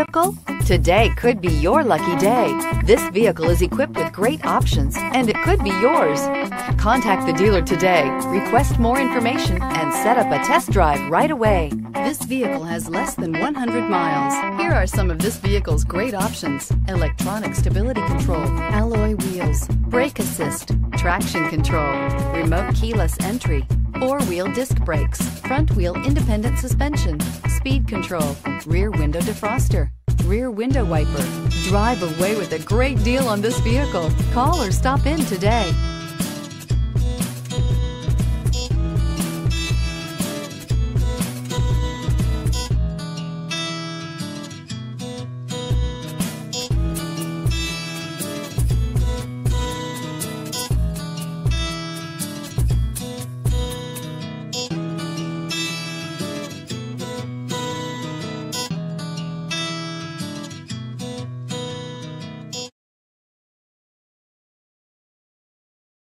vehicle? Today could be your lucky day. This vehicle is equipped with great options, and it could be yours. Contact the dealer today, request more information, and set up a test drive right away. This vehicle has less than 100 miles. Here are some of this vehicle's great options: electronic stability control, alloy wheels, brake assist, traction control, remote keyless entry, four-wheel disc brakes, front-wheel independent suspension, speed control, rear window defroster, rear window wiper. Drive away with a great deal on this vehicle. Call or stop in today.